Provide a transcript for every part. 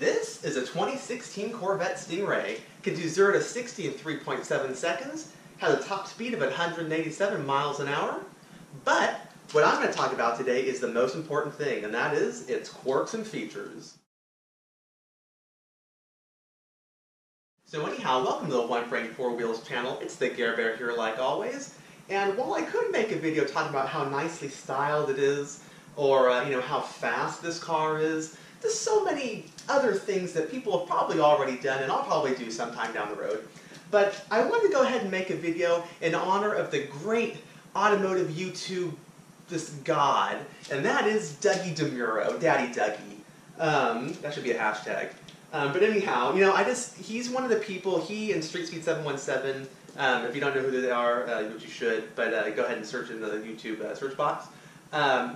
This is a 2016 Corvette Stingray. Can do 0 to 60 in 3.7 seconds, has a top speed of 187 miles an hour, but what I'm going to talk about today is the most important thing, and that is its quirks and features. So anyhow, welcome to the 1Brain4Wheels channel. It's the GarBear here like always, and while I could make a video talking about how nicely styled it is, or you know, how fast this car is, there's so many other things that people have probably already done, and I'll probably do sometime down the road. But I wanted to go ahead and make a video in honor of the great automotive YouTube this god, and that is Dougie DeMuro, Daddy Dougie. That should be a hashtag. But anyhow, you know, he's one of the people, he and StreetSpeed717, if you don't know who they are, which you should, but go ahead and search in the YouTube search box.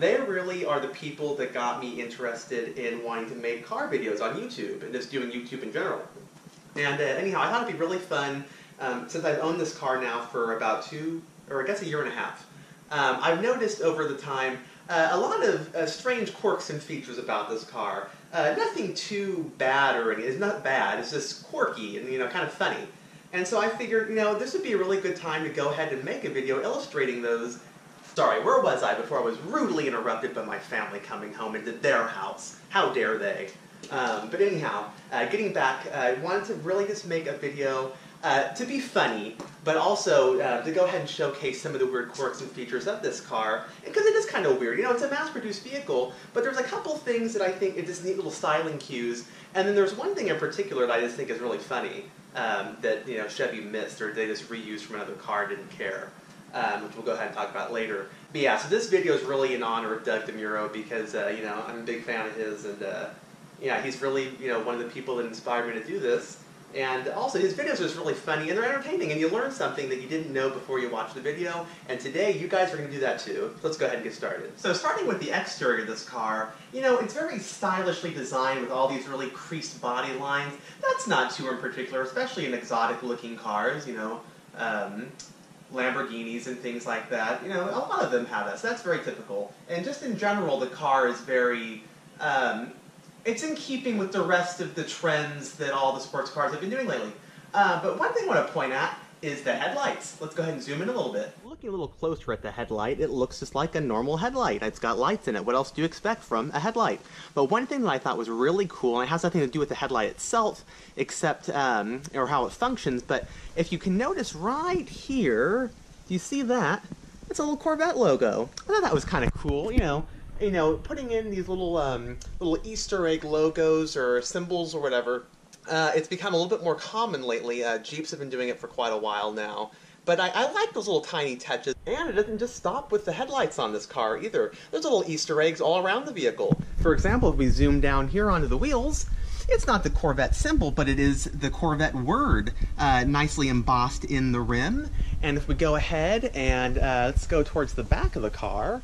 They really are the people that got me interested in wanting to make car videos on YouTube, and just doing YouTube in general. And anyhow, I thought it'd be really fun, since I've owned this car now for about I guess a year and a half. I've noticed over the time a lot of strange quirks and features about this car. Nothing too bad or anything. It's not bad, it's just quirky and, you know, kind of funny. And so I figured, you know, this would be a really good time to go ahead and make a video illustrating those. Sorry, where was I before I was rudely interrupted by my family coming home into their house? How dare they? But anyhow, getting back, I wanted to really just make a video to be funny, but also to go ahead and showcase some of the weird quirks and features of this car, because it is kind of weird. You know, it's a mass-produced vehicle, but there's a couple things that I think it just neat little styling cues, and then there's one thing in particular that I just think is really funny that, you know, Chevy missed, or they just reused from another car, didn't care, which we'll go ahead and talk about later. But yeah, so this video is really in honor of Doug DeMuro because, you know, I'm a big fan of his, and yeah, he's really, you know, one of the people that inspired me to do this. And also, his videos are just really funny, and they're entertaining, and you learn something that you didn't know before you watched the video, and today you guys are going to do that too. Let's go ahead and get started. So starting with the exterior of this car, you know, it's very stylishly designed with all these really creased body lines. That's not too in particular, especially in exotic-looking cars, you know, Lamborghinis and things like that. You know, a lot of them have that, so that's very typical. And just in general, the car is very... it's in keeping with the rest of the trends that all the sports cars have been doing lately. But one thing I want to point at is the headlights. Let's go ahead and zoom in a little bit. Looking a little closer at the headlight, it looks just like a normal headlight. It's got lights in it. What else do you expect from a headlight? But one thing that I thought was really cool, and it has nothing to do with the headlight itself, except, or how it functions, but if you can notice right here, do you see that? It's a little Corvette logo. I thought that was kind of cool, you know. You know, putting in these little little Easter egg logos or symbols or whatever, it's become a little bit more common lately. Jeeps have been doing it for quite a while now. But I like those little tiny touches. And it doesn't just stop with the headlights on this car either. There's little Easter eggs all around the vehicle. For example, if we zoom down here onto the wheels, it's not the Corvette symbol, but it is the Corvette word nicely embossed in the rim. And if we go ahead and let's go towards the back of the car,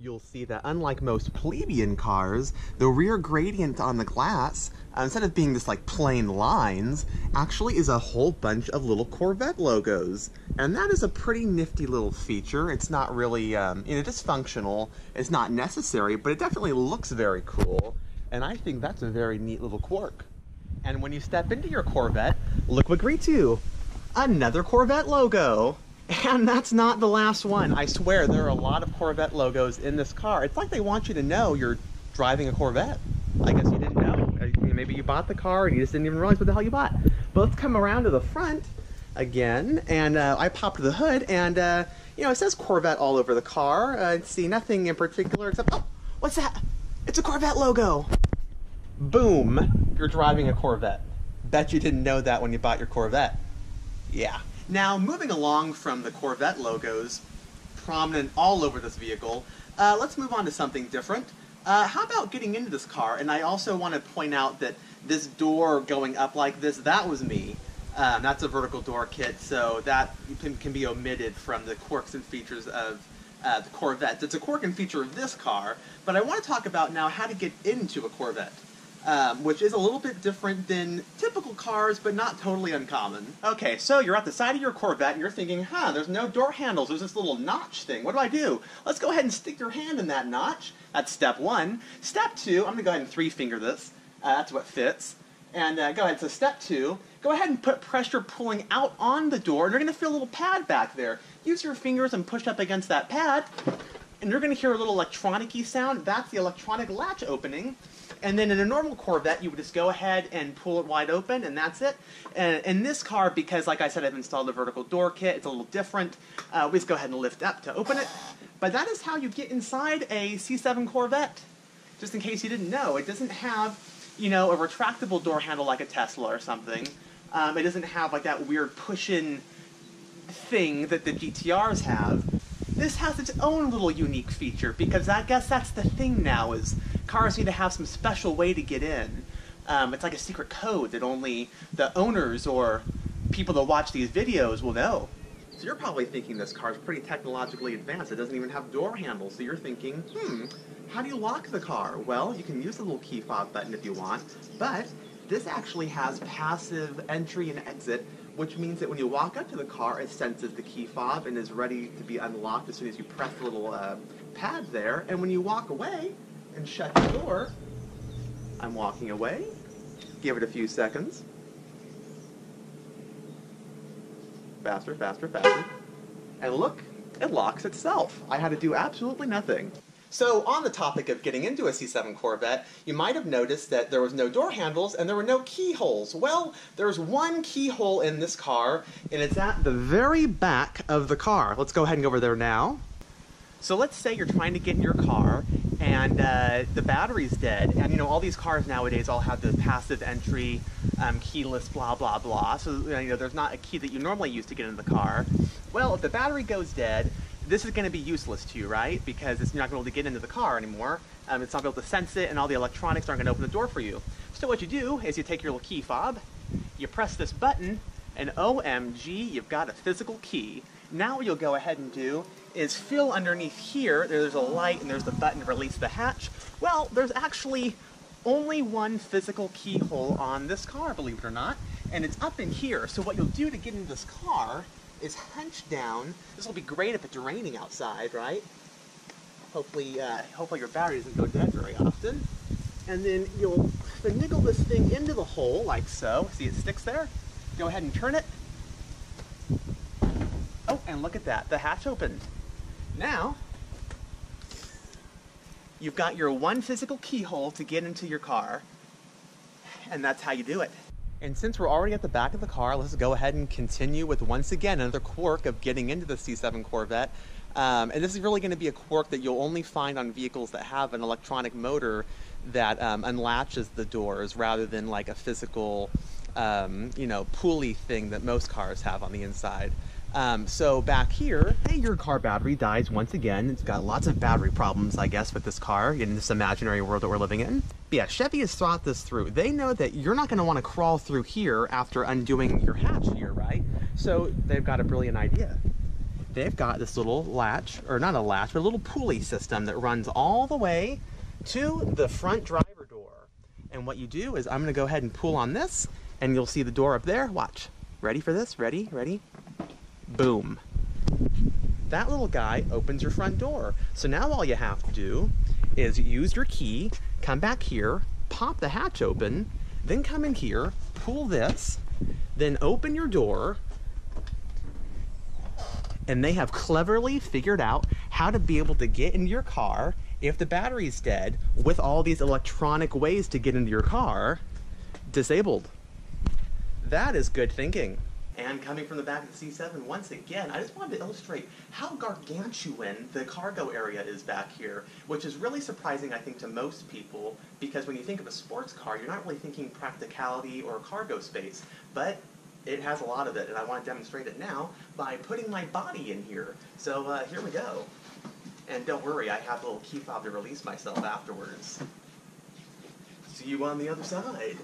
you'll see that unlike most plebeian cars, the rear gradient on the glass, instead of being just like plain lines, actually is a whole bunch of little Corvette logos. And that is a pretty nifty little feature. It's not really, you know, just functional. It's not necessary, but it definitely looks very cool. And I think that's a very neat little quirk. And when you step into your Corvette, look what greets you. Another Corvette logo. And that's not the last one. I swear, there are a lot of Corvette logos in this car. It's like they want you to know you're driving a Corvette. I guess you didn't know. Maybe you bought the car and you just didn't even realize what the hell you bought. But let's come around to the front again. And I popped the hood and, you know, it says Corvette all over the car. I see nothing in particular except, oh, what's that? It's a Corvette logo. Boom, you're driving a Corvette. Bet you didn't know that when you bought your Corvette. Yeah. Now, moving along from the Corvette logos, prominent all over this vehicle, let's move on to something different. How about getting into this car? And I also want to point out that this door going up like this, that was me. That's a vertical door kit, so that can be omitted from the quirks and features of the Corvette. It's a quirk and feature of this car, but I want to talk about now how to get into a Corvette. Which is a little bit different than typical cars, but not totally uncommon. Okay, so you're at the side of your Corvette and you're thinking, huh, there's no door handles, there's this little notch thing, what do I do? Let's go ahead and stick your hand in that notch. That's step one. Step two, I'm gonna go ahead and three-finger this. That's what fits. And go ahead, so step two, go ahead and put pressure pulling out on the door, and you're going to feel a little pad back there. Use your fingers and push up against that pad, and you're going to hear a little electronic-y sound. That's the electronic latch opening. And then in a normal Corvette, you would just go ahead and pull it wide open, and that's it. And in this car, because like I said, I've installed a vertical door kit, it's a little different, we just go ahead and lift up to open it. But that is how you get inside a C7 Corvette, just in case you didn't know. It doesn't have, you know, a retractable door handle like a Tesla or something. It doesn't have like that weird push-in thing that the GTRs have. This has its own little unique feature, because I guess that's the thing now, is cars need to have some special way to get in. It's like a secret code that only the owners or people that watch these videos will know. So you're probably thinking this car is pretty technologically advanced. It doesn't even have door handles. So you're thinking, how do you lock the car? Well, you can use the little key fob button if you want, but this actually has passive entry and exit, which means that when you walk up to the car, it senses the key fob and is ready to be unlocked as soon as you press the little pad there. And when you walk away and shut the door, I'm walking away, give it a few seconds. Faster, faster, faster. And look, it locks itself. I had to do absolutely nothing. So on the topic of getting into a C7 Corvette, you might have noticed that there was no door handles and there were no keyholes. Well, there's one keyhole in this car, and it's at the very back of the car. Let's go ahead and go over there now. So let's say you're trying to get in your car and the battery's dead, and you know, all these cars nowadays all have the passive entry, keyless, blah, blah, blah. So you know, there's not a key that you normally use to get into the car. Well, if the battery goes dead, this is going to be useless to you, right? Because it's not going to be able to get into the car anymore. It's not going to be able to sense it, and all the electronics aren't going to open the door for you. So what you do is you take your little key fob, you press this button, and OMG, you've got a physical key. Now what you'll go ahead and do is feel underneath here. There's a light, and there's the button to release the hatch. Well, there's actually only one physical keyhole on this car, believe it or not, and it's up in here. So what you'll do to get into this car is hunched down. This will be great if it's raining outside, right? Hopefully, hopefully your battery doesn't go dead very often. And then you'll finagle this thing into the hole, like so. See, it sticks there. Go ahead and turn it. Oh, and look at that. The hatch opened. Now, you've got your one physical keyhole to get into your car, and that's how you do it. And since we're already at the back of the car, let's go ahead and continue with, once again, another quirk of getting into the C7 Corvette. And this is really going to be a quirk that you'll only find on vehicles that have an electronic motor that unlatches the doors, rather than like a physical, you know, pulley thing that most cars have on the inside. So back here, hey, your car battery dies once again. It's got lots of battery problems, I guess, with this car in this imaginary world that we're living in. But yeah, Chevy has thought this through. They know that you're not going to want to crawl through here after undoing your hatch here, right? So they've got a brilliant idea. They've got this little latch, or not a latch, but a little pulley system that runs all the way to the front driver door. And what you do is, I'm going to go ahead and pull on this, and you'll see the door up there. Watch. Ready for this? Ready? Ready? Boom. That little guy opens your front door. So now all you have to do is use your key, come back here, pop the hatch open, then come in here, pull this, then open your door, and they have cleverly figured out how to be able to get into your car if the battery's dead, with all these electronic ways to get into your car disabled. That is good thinking. And coming from the back of the C7 once again, I just wanted to illustrate how gargantuan the cargo area is back here, which is really surprising, I think, to most people, because when you think of a sports car, you're not really thinking practicality or cargo space, but it has a lot of it, and I want to demonstrate it now by putting my body in here. So here we go. And don't worry, I have a little key fob to release myself afterwards. See you on the other side.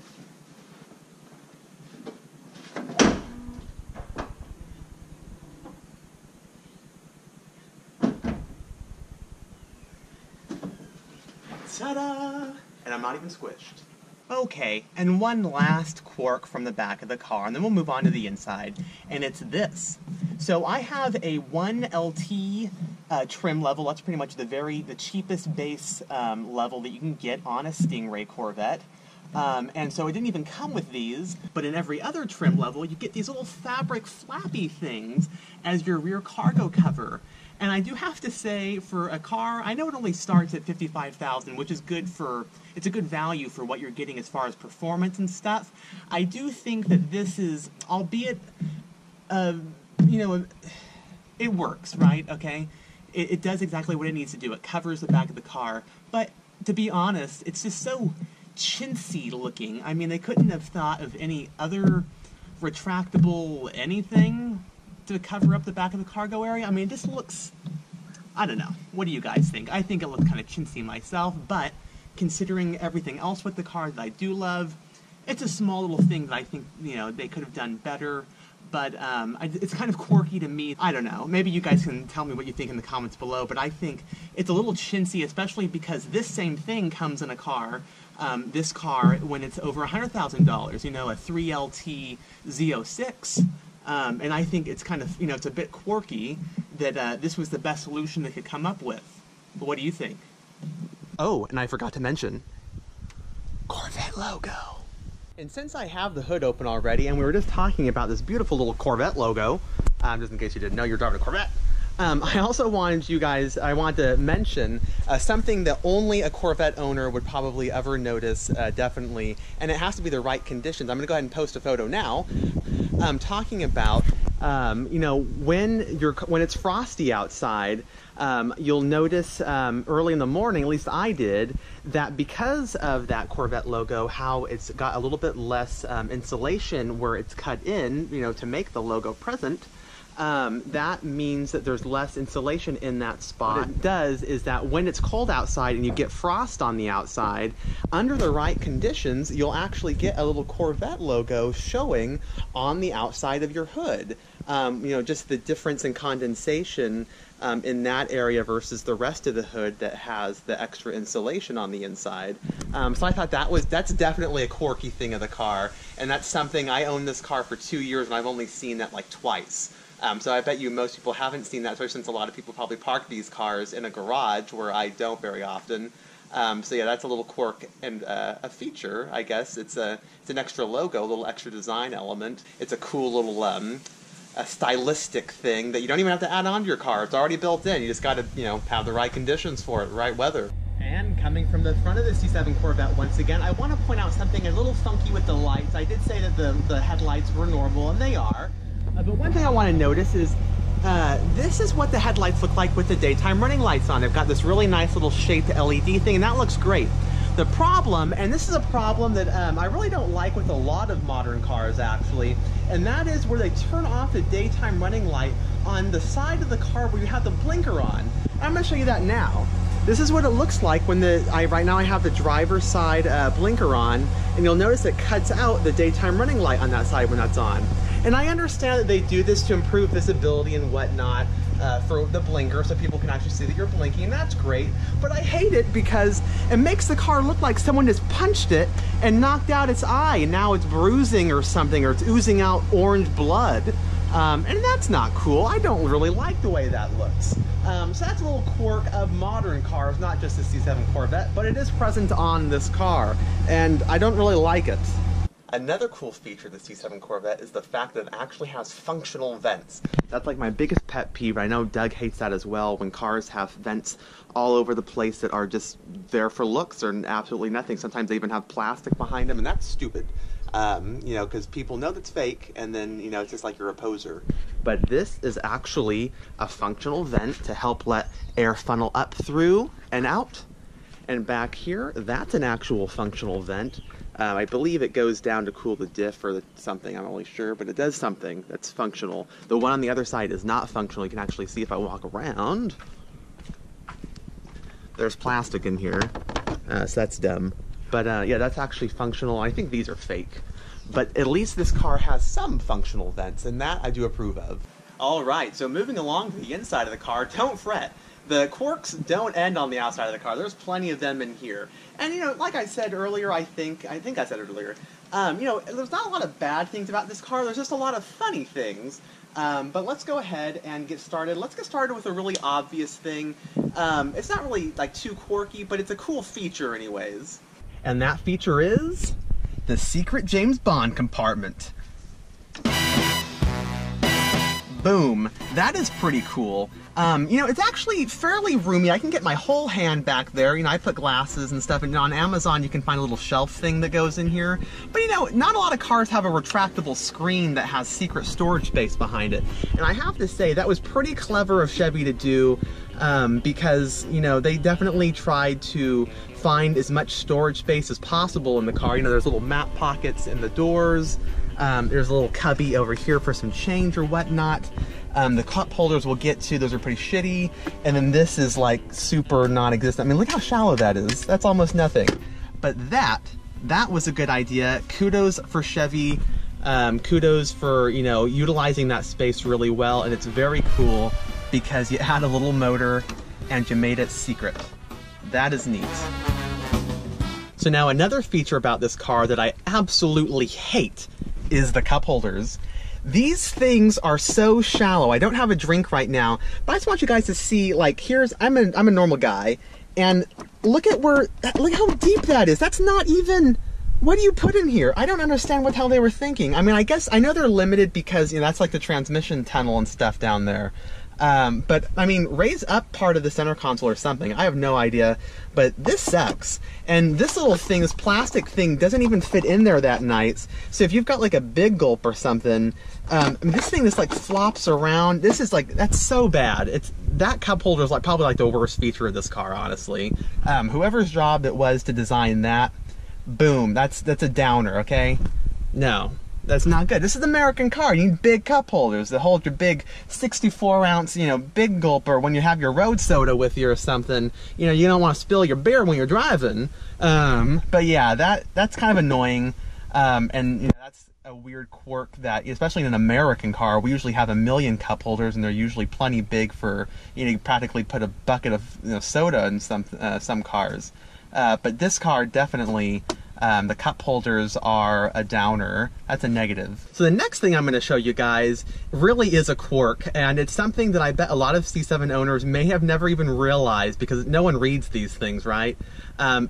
Ta-da! And I'm not even squished. Okay, and one last quirk from the back of the car, and then we'll move on to the inside, and it's this. So I have a 1LT trim level. That's pretty much the cheapest base level that you can get on a Stingray Corvette. And so it didn't even come with these, but in every other trim level, you get these little fabric flappy things as your rear cargo cover. And I do have to say, for a car, I know it only starts at $55,000, which is good for, it's a good value for what you're getting as far as performance and stuff. I do think that this is, albeit, you know, it works, right? Okay? It does exactly what it needs to do. It covers the back of the car. But to be honest, it's just so chintzy looking. I mean, they couldn't have thought of any other retractable anything to cover up the back of the cargo area. I mean, it just looks, I don't know. What do you guys think? I think it looks kind of chintzy myself, but considering everything else with the car that I do love, it's a small little thing that I think, you know, they could have done better. But it's kind of quirky to me. I don't know. Maybe you guys can tell me what you think in the comments below, but I think it's a little chintzy, especially because this same thing comes in a car, this car, when it's over $100,000, you know, a 3LT Z06. And I think it's kind of, you know, it's a bit quirky that this was the best solution they could come up with. But what do you think? Oh, and I forgot to mention, Corvette logo. And since I have the hood open already, and we were just talking about this beautiful little Corvette logo, just in case you didn't know you're driving a Corvette, I also wanted you guys, I want to mention something that only a Corvette owner would probably ever notice, definitely, and it has to be the right conditions. I'm going to go ahead and post a photo now, talking about, you know, when it's frosty outside, you'll notice early in the morning, at least I did, that because of that Corvette logo, how it's got a little bit less insulation where it's cut in, you know, to make the logo present, that means that there's less insulation in that spot. What it does is that when it's cold outside and you get frost on the outside, under the right conditions, you'll actually get a little Corvette logo showing on the outside of your hood. You know, just the difference in condensation in that area versus the rest of the hood that has the extra insulation on the inside. So I thought that's definitely a quirky thing of the car, and that's something, I owned this car for 2 years and I've only seen that like twice. So I bet you most people haven't seen that, especially since a lot of people probably park these cars in a garage where I don't very often. So yeah, that's a little quirk and a feature, I guess. It's an extra logo, a little extra design element. It's a cool little a stylistic thing that you don't even have to add on to your car. It's already built in. You just got to, you know, have the right conditions for it, right weather. And coming from the front of the C7 Corvette once again, I want to point out something a little funky with the lights. I did say that the headlights were normal, and they are. But one thing I want to notice is this is what the headlights look like with the daytime running lights on. They've got this really nice little shaped LED thing, and that looks great. The problem, and this is a problem that I really don't like with a lot of modern cars actually, and that is where they turn off the daytime running light on the side of the car where you have the blinker on. I'm going to show you that now. This is what it looks like when right now I have the driver's side blinker on, and you'll notice it cuts out the daytime running light on that side when that's on. And I understand that they do this to improve visibility and whatnot for the blinker, so people can actually see that you're blinking, and that's great. But I hate it because it makes the car look like someone just punched it and knocked out its eye, and now it's bruising or something, or it's oozing out orange blood. And that's not cool. I don't really like the way that looks. So that's a little quirk of modern cars, not just the C7 Corvette, but it is present on this car, and I don't really like it. Another cool feature of the C7 Corvette is the fact that it actually has functional vents. That's like my biggest pet peeve. I know Doug hates that as well, when cars have vents all over the place that are just there for looks or absolutely nothing. Sometimes they even have plastic behind them, and that's stupid. You know, because people know that's fake, and then, you know, it's just like you're a poser. But this is actually a functional vent to help let air funnel up through and out. And back here, that's an actual functional vent. I believe it goes down to cool the diff or something, I'm not really sure, but it does something that's functional. The one on the other side is not functional. You can actually see if I walk around. There's plastic in here, so that's dumb. But yeah, that's actually functional. I think these are fake, but at least this car has some functional vents, and that I do approve of. All right, so moving along to the inside of the car, don't fret. The quirks don't end on the outside of the car. There's plenty of them in here. And you know, like I said earlier, I think I said it earlier, you know, there's not a lot of bad things about this car. There's just a lot of funny things. But let's go ahead and get started. Let's get started with a really obvious thing. It's not really like too quirky, but it's a cool feature anyways. And that feature is the secret James Bond compartment. Boom, that is pretty cool. You know, it's actually fairly roomy. I can get my whole hand back there. You know, I put glasses and stuff, and on Amazon you can find a little shelf thing that goes in here. But you know, not a lot of cars have a retractable screen that has secret storage space behind it. And I have to say, that was pretty clever of Chevy to do, because, you know, they definitely tried to find as much storage space as possible in the car. You know, there's little map pockets in the doors. There's a little cubby over here for some change or whatnot. The cup holders we'll get to, those are pretty shitty. And then this is like super non-existent. I mean, look how shallow that is. That's almost nothing. But that was a good idea. Kudos for Chevy. Kudos for, you know, utilizing that space really well. And it's very cool because you had a little motor and you made it secret. That is neat. So now another feature about this car that I absolutely hate is the cup holders. These things are so shallow. I don't have a drink right now, but I just want you guys to see, like, here's, I'm a normal guy, and look at where, look how deep that is. That's not even, what do you put in here? I don't understand what the hell they were thinking. I mean, I guess, I know they're limited because, you know, that's like the transmission tunnel and stuff down there. But I mean, raise up part of the center console or something. I have no idea, but this sucks. And this little thing, this plastic thing, doesn't even fit in there that nice. So if you've got like a big gulp or something, I mean, this thing just like flops around. This is like, that's so bad. It's, that cup holder is like probably like the worst feature of this car, honestly. Whoever's job it was to design that, boom, that's a downer, okay? No. That's not good. This is an American car. You need big cup holders that hold your big 64-ounce, you know, big gulper when you have your road soda with you or something. You know, you don't want to spill your beer when you're driving. But yeah, that's kind of annoying. And you know, that's a weird quirk that, especially in an American car, we usually have a million cup holders, and they're usually plenty big for, you know, you practically put a bucket of, you know, soda in some cars. But this car definitely. The cup holders are a downer. That's a negative. So the next thing I'm going to show you guys really is a quirk, and it's something that I bet a lot of C7 owners may have never even realized because no one reads these things, right?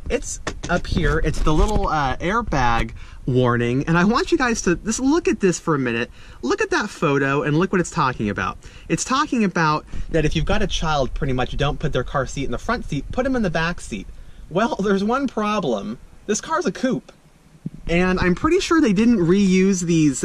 It's up here. It's the little airbag warning, and I want you guys to just look at this for a minute. Look at that photo and look what it's talking about. It's talking about that if you've got a child, pretty much don't put their car seat in the front seat, put them in the back seat. Well, there's one problem. This car's a coupe, and I'm pretty sure they didn't reuse these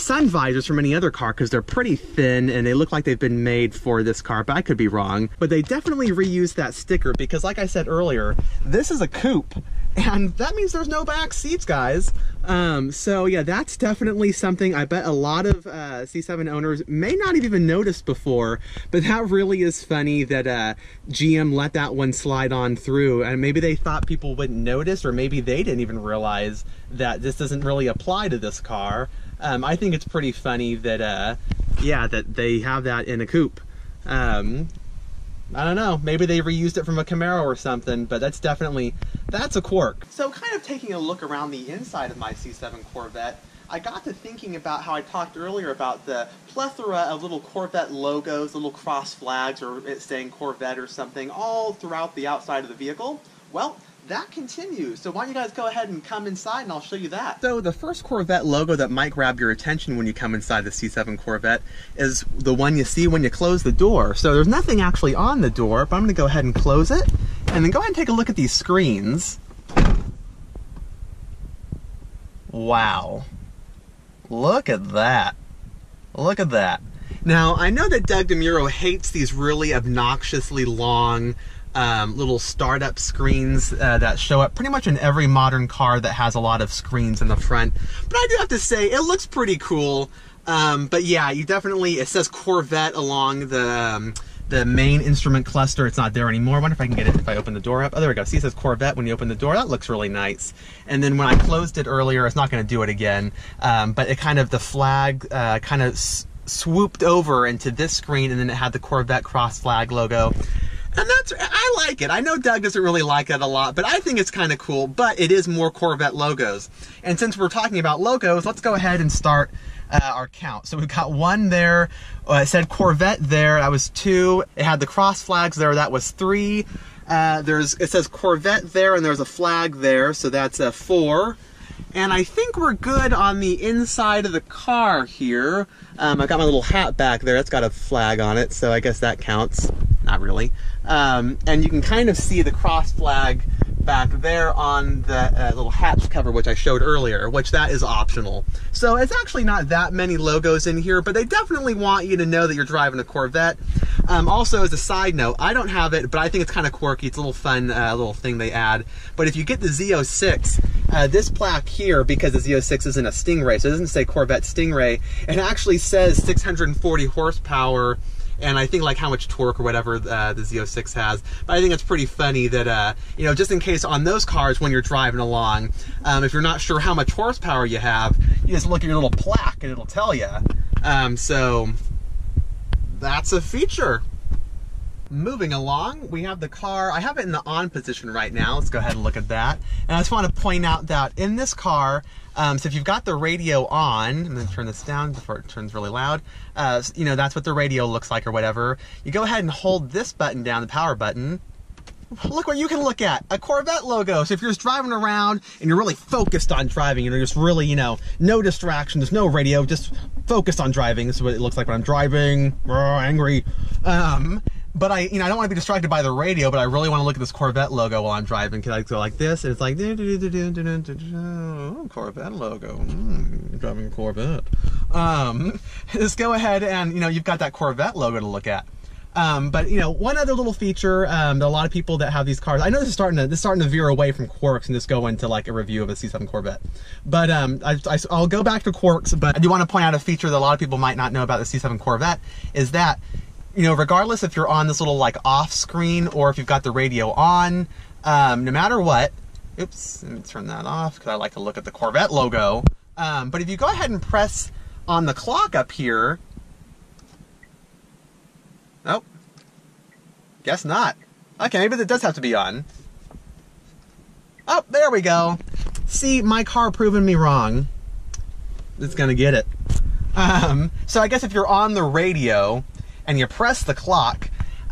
sun visors from any other car because they're pretty thin and they look like they've been made for this car, but I could be wrong. But they definitely reused that sticker because, like I said earlier, this is a coupe, and that means there's no back seats, guys. So yeah, that's definitely something I bet a lot of C7 owners may not have even noticed before, but that really is funny that GM let that one slide on through, and maybe they thought people wouldn't notice, or maybe they didn't even realize that this doesn't really apply to this car. I think it's pretty funny that, yeah, that they have that in a coupe. I don't know, maybe they reused it from a Camaro or something, but that's definitely, that's a quirk. So kind of taking a look around the inside of my C7 Corvette, I got to thinking about how I talked earlier about the plethora of little Corvette logos, little cross flags, or it saying Corvette or something, all throughout the outside of the vehicle. Well, that continues, so why don't you guys go ahead and come inside and I'll show you that. So the first Corvette logo that might grab your attention when you come inside the C7 Corvette is the one you see when you close the door. So there's nothing actually on the door, but I'm gonna go ahead and close it, and then go ahead and take a look at these screens. Wow. Look at that. Look at that. Now, I know that Dougie DeMuro hates these really obnoxiously long little startup screens that show up pretty much in every modern car that has a lot of screens in the front. But I do have to say, it looks pretty cool. But yeah, you definitely, it says Corvette along the main instrument cluster. It's not there anymore. I wonder if I can get it if I open the door up. Oh, there we go. See, it says Corvette when you open the door. That looks really nice. And then when I closed it earlier, it's not going to do it again. But it kind of, the flag kind of swooped over into this screen, and then it had the Corvette cross flag logo. And that's, I like it. I know Doug doesn't really like that a lot, but I think it's kind of cool, but it is more Corvette logos. And since we're talking about logos, let's go ahead and start our count. So we've got one there, it said Corvette there, that was two. It had the cross flags there, that was three. It says Corvette there, and there's a flag there, so that's a 4. And I think we're good on the inside of the car here. I've got my little hat back there. That's got a flag on it, so I guess that counts. Not really. And you can kind of see the cross flag back there on the little hatch cover, which I showed earlier, which that is optional. So it's actually not that many logos in here, but they definitely want you to know that you're driving a Corvette. Also, as a side note, I don't have it, but I think it's kind of quirky. It's a little fun little thing they add. But if you get the Z06, this plaque here, because the Z06 isn't a Stingray, so it doesn't say Corvette Stingray, it actually says 640 horsepower, and I think like how much torque or whatever the Z06 has. But I think it's pretty funny that, you know, just in case on those cars when you're driving along, if you're not sure how much horsepower you have, you just look at your little plaque and it'll tell you. So that's a feature. Moving along, we have the car. I have it in the on position right now. Let's go ahead and look at that. And I just want to point out that in this car, so if you've got the radio on, I'm going to turn this down before it turns really loud, you know, that's what the radio looks like or whatever. You go ahead and hold this button down, the power button. Look what you can look at, a Corvette logo. So if you're just driving around and you're really focused on driving, and you're just really, you know, no distraction, there's no radio, just focused on driving. This is what it looks like when I'm driving, angry. But I don't want to be distracted by the radio, but I really want to look at this Corvette logo while I'm driving. Because I go like this, and it's like, oh, Corvette logo, driving a Corvette. Just go ahead and, you know, you've got that Corvette logo to look at. But you know, one other little feature, that a lot of people that have these cars, I know this is starting to veer away from quirks and just go into like a review of a C7 Corvette. But I'll go back to quirks, but I do want to point out a feature that a lot of people might not know about the C7 Corvette is that, you know, regardless if you're on this little like off screen or if you've got the radio on, no matter what, oops, let me turn that off because I like to look at the Corvette logo. But if you go ahead and press on the clock up here, nope, guess not. Okay, maybe that does have to be on. Oh, there we go. See, my car proving me wrong. It's gonna get it. So I guess if you're on the radio and you press the clock,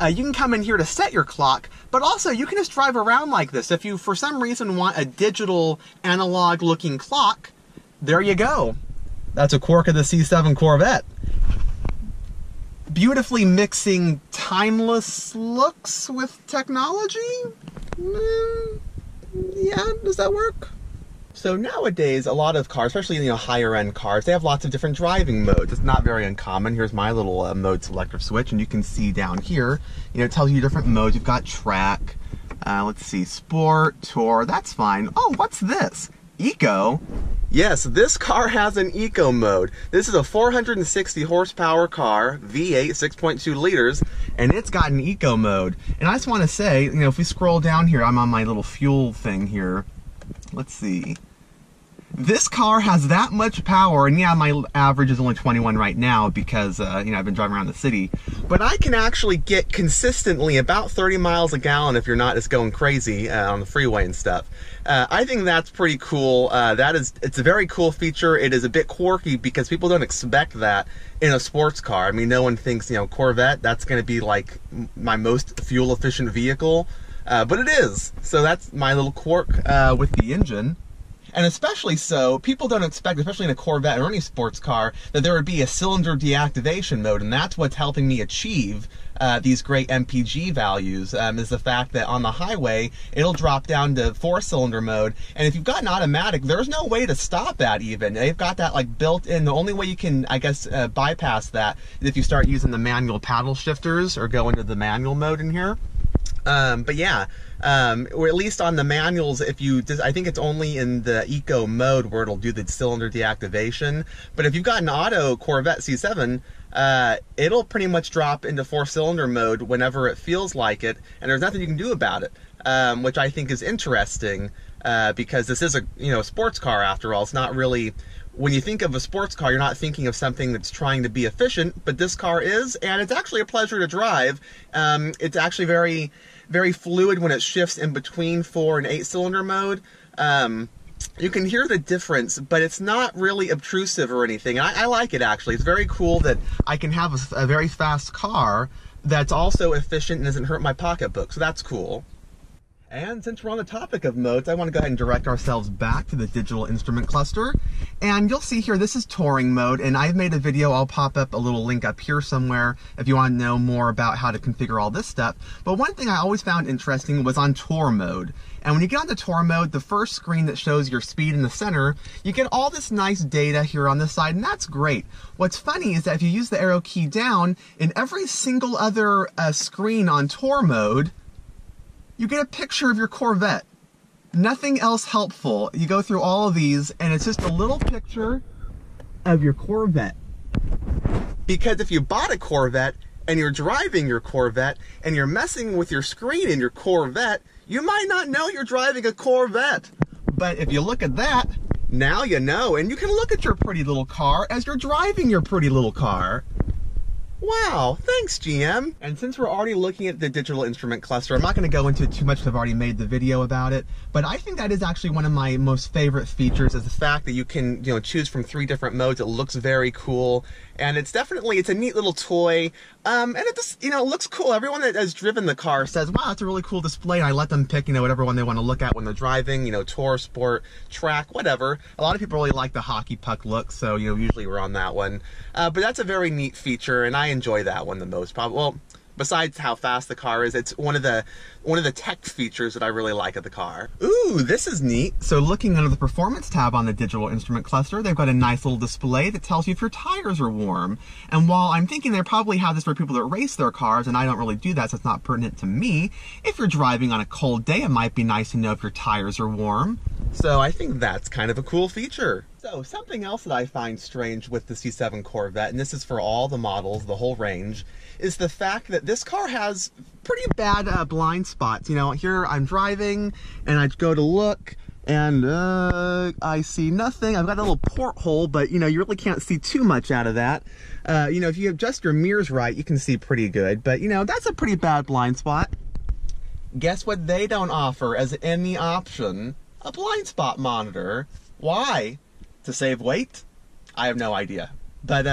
you can come in here to set your clock, but also you can just drive around like this. If you, for some reason, want a digital analog looking clock, there you go. That's a quirk of the C7 Corvette. Beautifully mixing timeless looks with technology? Yeah, does that work? So nowadays, a lot of cars, especially, you know, higher end cars, they have lots of different driving modes. It's not very uncommon. Here's my little mode selector switch, and you can see down here, you know, it tells you different modes. You've got track, let's see, sport, tour, that's fine. Oh, what's this? Eco? Yes, this car has an eco mode. This is a 460 horsepower car, V8, 6.2 liters, and it's got an eco mode. And I just want to say, you know, if we scroll down here, I'm on my little fuel thing here. Let's see. This car has that much power, and yeah, my average is only 21 right now because, you know, I've been driving around the city. But I can actually get consistently about 30 miles a gallon if you're not just going crazy on the freeway and stuff. I think that's pretty cool. It's a very cool feature. It is a bit quirky because people don't expect that in a sports car. I mean, no one thinks, you know, Corvette, that's going to be like my most fuel efficient vehicle. But it is. So that's my little quirk with the engine. And especially so, people don't expect, especially in a Corvette or any sports car, that there would be a cylinder deactivation mode, and that's what's helping me achieve these great MPG values, is the fact that on the highway, it'll drop down to 4-cylinder mode, and if you've got an automatic, there's no way to stop that even. They've got that like built in. The only way you can, I guess, bypass that is if you start using the manual paddle shifters or go into the manual mode in here. But yeah, or at least on the manuals, if you, I think it's only in the eco mode where it'll do the cylinder deactivation. But if you've got an auto Corvette C7, it'll pretty much drop into 4-cylinder mode whenever it feels like it, and there's nothing you can do about it, which I think is interesting because this is a, you know, sports car after all. It's not really. When you think of a sports car, you're not thinking of something that's trying to be efficient, but this car is, and it's actually a pleasure to drive. It's actually very, very fluid when it shifts in between 4- and 8-cylinder mode. You can hear the difference, but it's not really obtrusive or anything. I like it, actually. It's very cool that I can have a very fast car that's also efficient and doesn't hurt my pocketbook, so that's cool. And since we're on the topic of modes, I want to go ahead and direct ourselves back to the digital instrument cluster. And you'll see here, this is touring mode, and I've made a video. I'll pop up a little link up here somewhere if you want to know more about how to configure all this stuff. But one thing I always found interesting was on tour mode. And when you get onto tour mode, the first screen that shows your speed in the center, you get all this nice data here on this side, and that's great. What's funny is that if you use the arrow key down, in every single other screen on tour mode, you get a picture of your Corvette. Nothing else helpful. You go through all of these, and it's just a little picture of your Corvette. Because if you bought a Corvette, and you're driving your Corvette, and you're messing with your screen in your Corvette, you might not know you're driving a Corvette. But if you look at that, now you know, and you can look at your pretty little car as you're driving your pretty little car. Wow, thanks GM. And since we're already looking at the digital instrument cluster, I'm not gonna go into it too much because I've already made the video about it, but I think that is actually one of my most favorite features is the fact that you can choose from 3 different modes. It looks very cool. And it's definitely, it's a neat little toy. And it just, it looks cool. Everyone that has driven the car says, wow, that's a really cool display. And I let them pick, whatever one they want to look at when they're driving, tour, sport, track, whatever. A lot of people really like the hockey puck look. So, usually we're on that one. But that's a very neat feature. And I enjoy that one the most probably. Well, besides how fast the car is, it's one of the tech features that I really like of the car. Ooh, this is neat. So looking under the performance tab on the digital instrument cluster, they've got a nice little display that tells you if your tires are warm. And while I'm thinking they probably have this for people that race their cars, and I don't really do that, so it's not pertinent to me, if you're driving on a cold day, it might be nice to know if your tires are warm. So I think that's kind of a cool feature. So something else that I find strange with the C7 Corvette, and this is for all the models, the whole range, is the fact that this car has pretty bad blind spots. Here I'm driving and I go to look and I see nothing. I've got a little porthole, but you really can't see too much out of that. If you adjust your mirrors right, you can see pretty good, but that's a pretty bad blind spot. Guess what they don't offer as any option? A blind spot monitor. Why? To save weight? I have no idea. But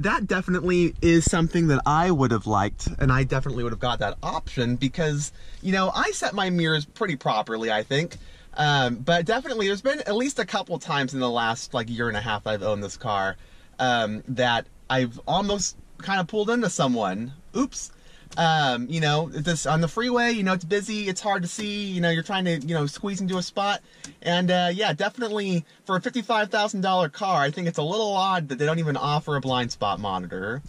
that definitely is something that I would have liked, and I definitely would have got that option because, I set my mirrors pretty properly, I think. But definitely there's been at least a couple times in the last year and a half I've owned this car that I've almost kind of pulled into someone. Oops. This on the freeway, it's busy, it's hard to see, you're trying to, squeeze into a spot. And, yeah, definitely for a $55,000 car, I think it's a little odd that they don't even offer a blind spot monitor.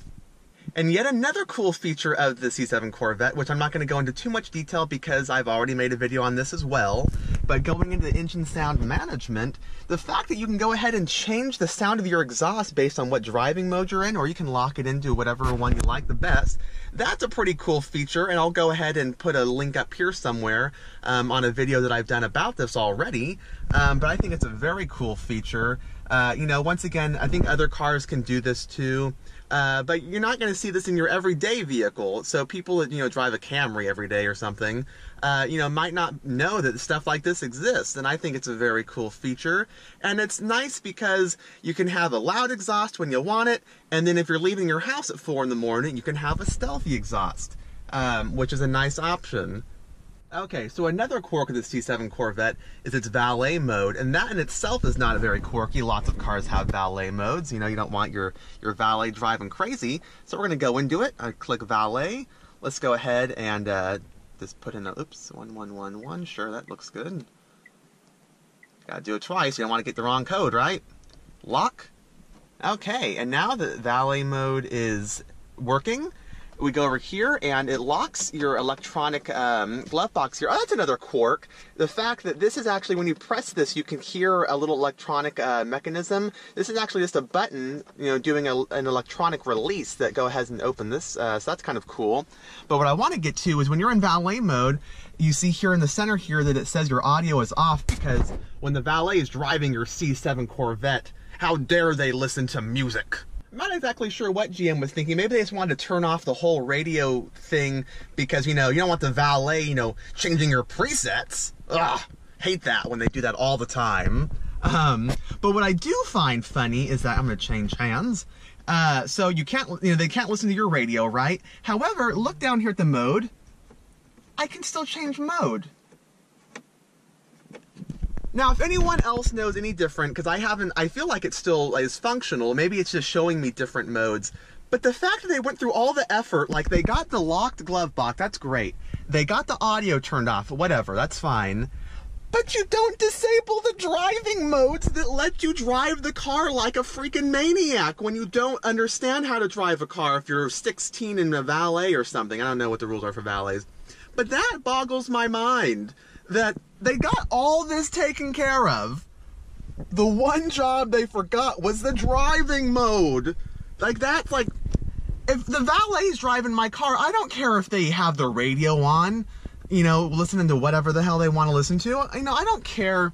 And yet another cool feature of the C7 Corvette, which I'm not going to go into too much detail because I've already made a video on this as well, but going into the engine sound management, the fact that you can go ahead and change the sound of your exhaust based on what driving mode you're in, or you can lock it into whatever one you like the best, that's a pretty cool feature, and I'll go ahead and put a link up here somewhere on a video that I've done about this already, but I think it's a very cool feature. Once again, I think other cars can do this too, but you're not going to see this in your everyday vehicle. So people that, drive a Camry every day or something, might not know that stuff like this exists. And I think it's a very cool feature. And it's nice because you can have a loud exhaust when you want it. And then if you're leaving your house at 4 in the morning, you can have a stealthy exhaust, which is a nice option. Okay, so another quirk of the C7 Corvette is its valet mode, and that in itself is not very quirky. Lots of cars have valet modes. You don't want your valet driving crazy. So we're gonna go into it. I click valet. Let's go ahead and just put in a, oops, 1111. Sure, that looks good. Gotta do it twice. You don't want to get the wrong code, right? Lock. Okay, and now the valet mode is working. We go over here and it locks your electronic glove box here. Oh, that's another quirk. The fact that this is actually, when you press this, you can hear a little electronic mechanism. This is actually just a button, doing an electronic release that go ahead and open this. So that's kind of cool. But what I want to get to is when you're in valet mode, you see here in the center here that it says your audio is off because when the valet is driving your C7 Corvette, how dare they listen to music? I'm not exactly sure what GM was thinking. Maybe they just wanted to turn off the whole radio thing because, you don't want the valet, changing your presets. Ugh, hate that when they do that all the time. But what I do find funny is that I'm going to change hands. So you can't, they can't listen to your radio, right? However, look down here at the mode. I can still change mode. Now, if anyone else knows any different, because I haven't, I feel like it still is functional. Maybe it's just showing me different modes. But the fact that they went through all the effort, like they got the locked glove box, that's great. They got the audio turned off, whatever, that's fine. But you don't disable the driving modes that let you drive the car like a freaking maniac when you don't understand how to drive a car if you're 16 and a valet or something. I don't know what the rules are for valets. But that boggles my mind, that they got all this taken care of. The one job they forgot was the driving mode. Like, that's like, if the valet's driving my car, I don't care if they have the radio on, you know, listening to whatever the hell they want to listen to. You know, I don't care.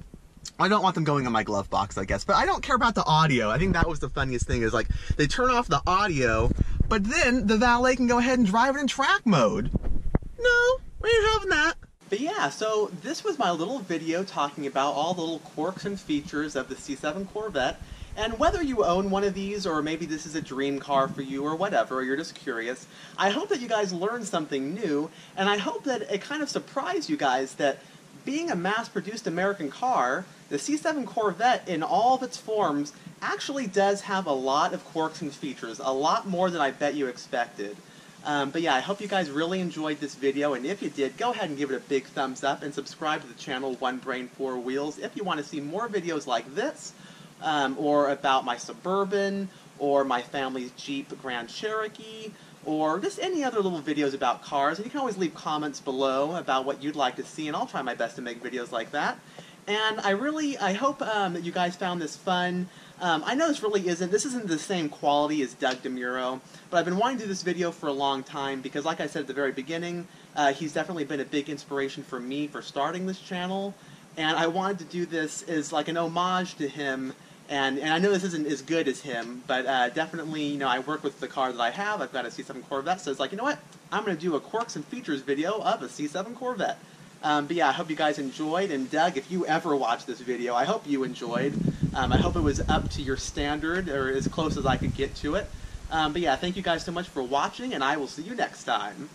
I don't want them going in my glove box, I guess, but I don't care about the audio. I think that was the funniest thing, is like, they turn off the audio, but then the valet can go ahead and drive it in track mode. No, we ain't having that. But yeah, so this was my little video talking about all the little quirks and features of the C7 Corvette. And whether you own one of these, or maybe this is a dream car for you, or whatever, or you're just curious, I hope that you guys learned something new, and I hope that it kind of surprised you guys that being a mass-produced American car, the C7 Corvette, in all of its forms, actually does have a lot of quirks and features, a lot more than I bet you expected. But yeah, I hope you guys really enjoyed this video, and if you did, go ahead and give it a big thumbs up, and subscribe to the channel 1Brain4Wheels if you want to see more videos like this, or about my Suburban, or my family's Jeep Grand Cherokee, or just any other little videos about cars. And you can always leave comments below about what you'd like to see, and I'll try my best to make videos like that. And I hope that you guys found this fun. I know this really isn't, this isn't the same quality as Dougie DeMuro, but I've been wanting to do this video for a long time, because like I said at the very beginning, he's definitely been a big inspiration for me for starting this channel, and I wanted to do this as like an homage to him. And I know this isn't as good as him, but definitely, you know, I work with the car that I have. I've got a C7 Corvette, so it's like, you know what? I'm going to do a quirks and features video of a C7 Corvette. But yeah, I hope you guys enjoyed. And Doug, if you ever watch this video, I hope you enjoyed. I hope it was up to your standard, or as close as I could get to it. But yeah, thank you guys so much for watching, and I will see you next time.